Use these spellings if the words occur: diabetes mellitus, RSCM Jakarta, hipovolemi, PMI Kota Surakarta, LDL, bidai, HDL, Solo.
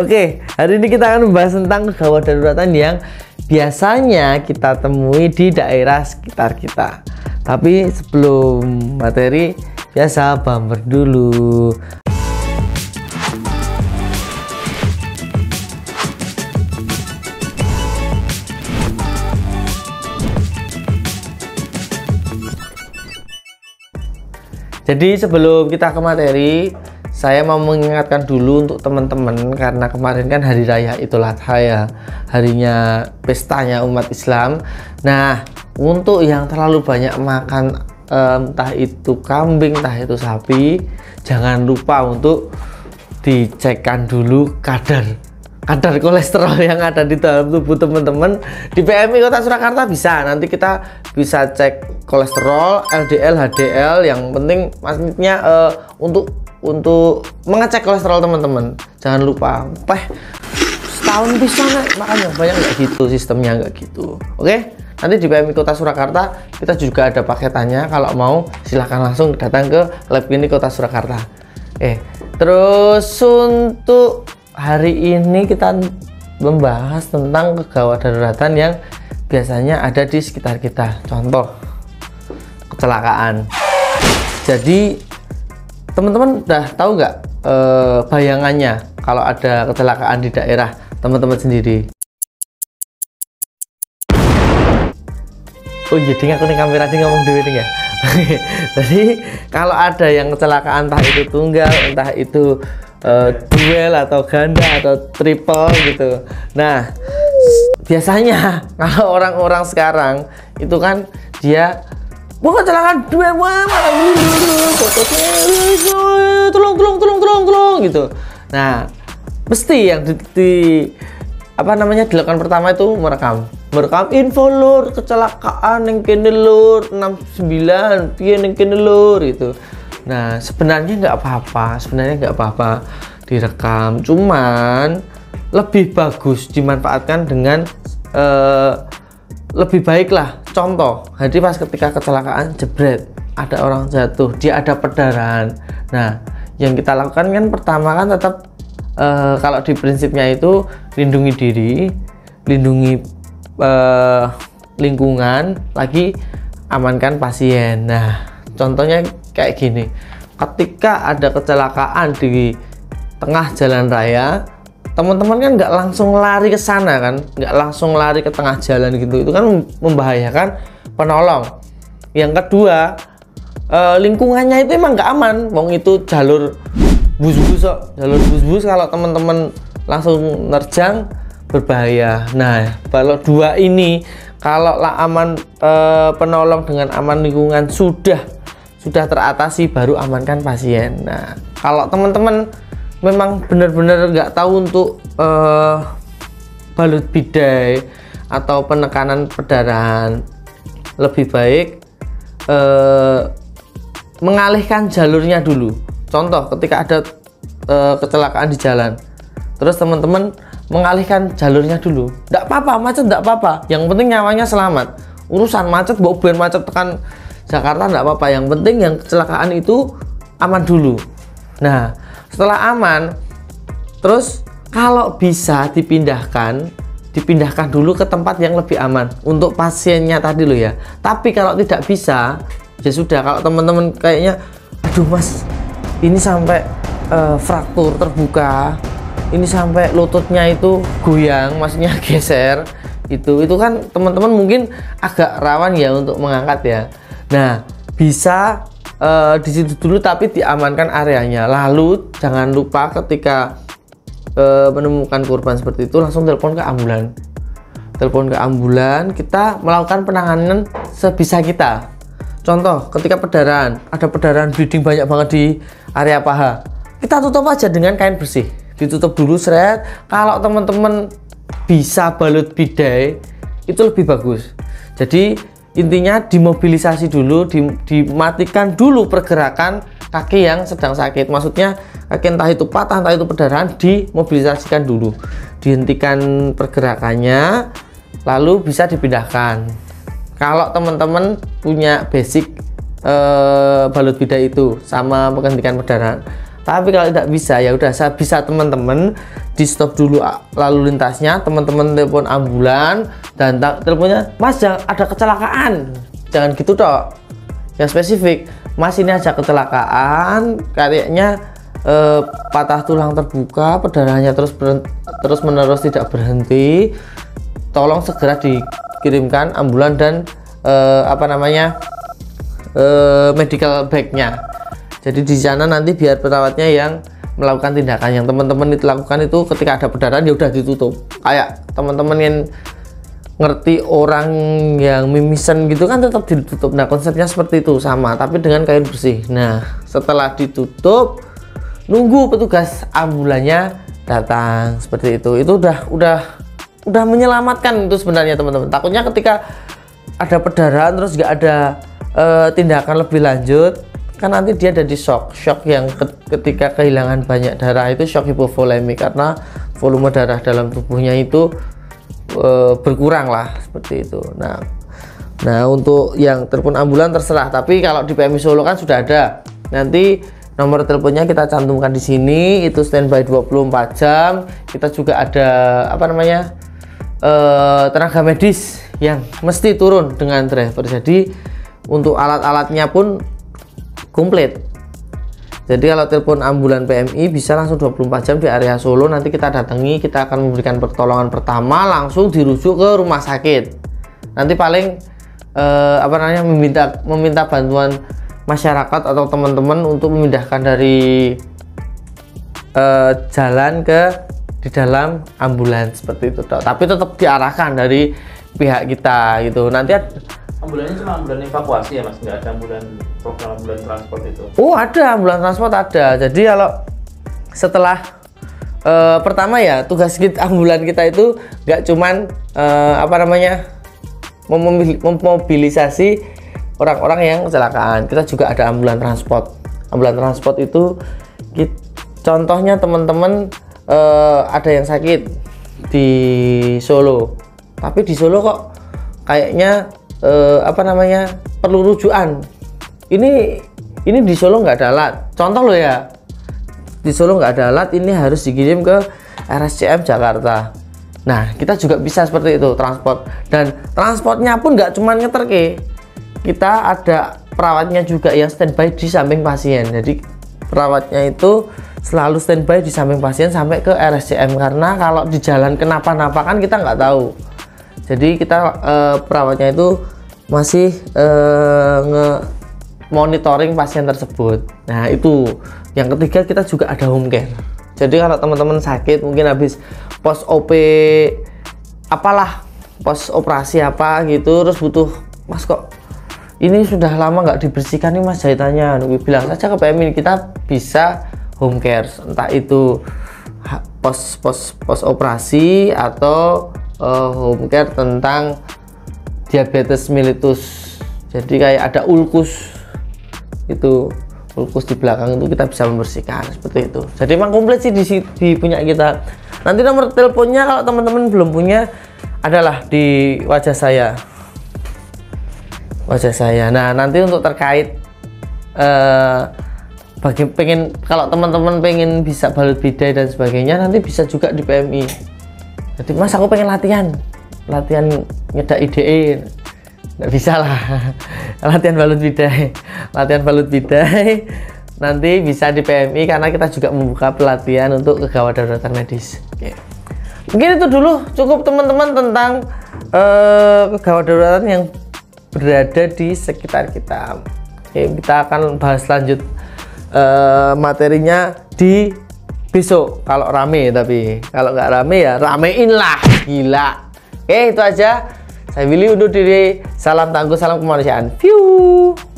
Oke, hari ini kita akan membahas tentang kegawat daruratan yang biasanya kita temui di daerah sekitar kita. Tapi sebelum materi, biasa bumper dulu. Jadi sebelum kita ke materi, saya mau mengingatkan dulu untuk teman-teman, karena kemarin kan hari raya Idul Adha ya, harinya pestanya umat Islam. Nah, untuk yang terlalu banyak makan entah itu kambing, entah itu sapi, jangan lupa untuk dicekkan dulu kadar kolesterol yang ada di dalam tubuh teman-teman. Di PMI Kota Surakarta bisa, nanti kita bisa cek kolesterol, LDL, HDL. Yang penting maksudnya untuk mengecek kolesterol teman-teman, jangan lupa. Setahun bisa makan yang banyak, nggak gitu sistemnya, nggak gitu. Oke, nanti di PMI Kota Surakarta kita juga ada paketannya. Kalau mau silahkan langsung datang ke lab klinik Kota Surakarta. Terus untuk hari ini kita membahas tentang kegawat daruratan yang biasanya ada di sekitar kita. Contoh kecelakaan. Jadi teman-teman udah tahu nggak bayangannya kalau ada kecelakaan di daerah teman-teman sendiri? Oh iya, aku nih kamera dia ngomong duit ya. Jadi kalau ada yang kecelakaan, entah itu tunggal, entah itu duel atau ganda atau triple gitu. Nah, biasanya kalau orang-orang sekarang itu kan dia bukan kecelakaan duel, tolong gitu. Nah, mesti yang dilakukan pertama itu merekam info lur kecelakaan yang kene lur 69 piye yang kene lur gitu. Nah, sebenarnya nggak apa-apa direkam, cuman lebih bagus dimanfaatkan dengan lebih baik lah. Contoh, jadi pas ketika kecelakaan jebret, ada orang jatuh, dia ada perdarahan. Nah, yang kita lakukan kan pertama kan tetap kalau di prinsipnya itu lindungi diri, lindungi lingkungan, lagi amankan pasien. Nah, contohnya kayak gini, ketika ada kecelakaan di tengah jalan raya, teman-teman kan nggak langsung lari ke sana kan, nggak langsung lari ke tengah jalan gitu, itu kan membahayakan penolong. Yang kedua, lingkungannya itu emang nggak aman, wong itu jalur bus-bus kok, jalur bus-bus, kalau teman-teman langsung nerjang berbahaya. Nah, kalau dua ini, kalau aman penolong dengan aman lingkungan sudah teratasi, baru amankan pasien. Nah, kalau teman-teman memang benar-benar nggak tahu untuk balut bidai atau penekanan perdarahan, lebih baik mengalihkan jalurnya dulu. Contoh, ketika ada kecelakaan di jalan, terus teman-teman mengalihkan jalurnya dulu. Nggak apa-apa macet, nggak apa-apa, yang penting nyawanya selamat. Urusan macet, bawa biar macet tekan Jakarta enggak apa-apa, yang penting yang kecelakaan itu aman dulu. Nah, setelah aman, terus kalau bisa dipindahkan dulu ke tempat yang lebih aman untuk pasiennya tadi loh ya. Tapi kalau tidak bisa, ya sudah. Kalau teman-teman kayaknya, aduh mas, ini sampai fraktur terbuka, ini sampai lututnya itu goyang, maksudnya geser, itu kan teman-teman mungkin agak rawan ya untuk mengangkat ya. Nah, bisa di situ dulu, tapi diamankan areanya. Lalu jangan lupa ketika menemukan korban seperti itu, langsung telepon ke ambulan, kita melakukan penanganan sebisa kita. Contoh, ketika perdarahan, ada perdarahan bleeding banyak banget di area paha, kita tutup aja dengan kain bersih, ditutup dulu seret. Kalau teman-teman bisa balut bidai, itu lebih bagus. Jadi intinya dimobilisasi dulu, dimatikan dulu pergerakan kaki yang sedang sakit. Maksudnya kaki entah itu patah, entah itu perdarahan, dimobilisasikan dulu, dihentikan pergerakannya, lalu bisa dipindahkan. Kalau teman-teman punya basic balut bidai itu sama menghentikan perdarahan, Tapi kalau tidak bisa, ya udah, saya bisa teman-teman di stop dulu lalu lintasnya, teman-teman telepon ambulan dan teleponnya, "Mas, ada kecelakaan." Jangan gitu toh, yang spesifik, "Mas, ini ada kecelakaan, kayaknya patah tulang terbuka, perdarahannya terus menerus tidak berhenti, tolong segera dikirimkan ambulan dan medical bagnya." Jadi di sana nanti biar perawatnya yang melakukan tindakan. Yang teman-teman itu lakukan itu ketika ada perdarahan ya udah ditutup. Kayak teman-teman yang ngerti orang yang mimisan gitu kan tetap ditutup. Nah, konsepnya seperti itu, sama tapi dengan kain bersih. Nah, setelah ditutup, nunggu petugas ambulannya datang, seperti itu. Itu udah menyelamatkan itu sebenarnya, teman-teman. Takutnya ketika ada perdarahan terus nggak ada tindakan lebih lanjut, kan nanti dia ada di shock yang ketika kehilangan banyak darah itu shock hipovolemi, karena volume darah dalam tubuhnya itu berkurang lah, seperti itu. Nah untuk yang telepon ambulan terserah, tapi kalau di PMI Solo kan sudah ada, nanti nomor teleponnya kita cantumkan di sini, itu standby 24 jam. Kita juga ada tenaga medis yang mesti turun dengan driver. Jadi untuk alat-alatnya pun komplit. Jadi kalau telepon ambulan PMI bisa langsung 24 jam di area Solo, nanti kita datangi, kita akan memberikan pertolongan pertama, langsung dirujuk ke rumah sakit. Nanti paling meminta bantuan masyarakat atau teman-teman untuk memindahkan dari jalan ke di dalam ambulans, seperti itu toh. Tapi tetap diarahkan dari pihak kita gitu. Nanti ambulannya cuma ambulan evakuasi ya, Mas? Nggak ada ambulan program ambulan transport itu? Oh, ada ambulan transport, ada. Jadi kalau setelah pertama ya, tugas ambulan kita itu nggak cuman memobilisasi orang-orang yang kecelakaan, kita juga ada ambulan transport. Ambulan transport itu contohnya teman-teman ada yang sakit di Solo, tapi di Solo kok kayaknya perlu rujukan. Ini di Solo nggak ada alat, contoh lo ya, di Solo nggak ada alat, ini harus dikirim ke RSCM Jakarta. Nah, kita juga bisa seperti itu, transport. Dan transportnya pun nggak cuma ngeter ke, kita ada perawatnya juga yang standby di samping pasien. Jadi perawatnya itu selalu standby di samping pasien sampai ke RSCM, karena kalau di jalan kenapa-napa kan kita nggak tahu. Jadi kita perawatnya itu masih nge-monitoring pasien tersebut. Nah, itu yang ketiga, kita juga ada home care. Jadi kalau teman-teman sakit mungkin habis pos OP apalah, pos operasi apa gitu, terus butuh, "Mas, kok ini sudah lama nggak dibersihkan nih, Mas, jahitannya." Bilang saja ke PMI, kita bisa home care, entah itu pos operasi atau home care tentang diabetes mellitus. Jadi kayak ada ulkus di belakang itu kita bisa membersihkan, seperti itu. Jadi emang komplit sih di punya kita. Nanti nomor teleponnya kalau teman-teman belum punya adalah di wajah saya. Nah, nanti untuk terkait kalau teman-teman pengen bisa balut bidai dan sebagainya, nanti bisa juga di PMI. Jadi, "Mas, aku pengen latihan nyedak IDE." Nggak bisa lah. latihan balut bidai nanti bisa di PMI, karena kita juga membuka pelatihan untuk kegawat daruratan medis. Oke. Mungkin itu dulu, cukup teman-teman, tentang kegawat daruratan yang berada di sekitar kita. Oke, kita akan bahas lanjut materinya di besok kalau rame, tapi kalau nggak rame ya ramein lah, gila. Oke, itu aja. Saya Willy undur diri. Salam tangguh, salam kemanusiaan. View.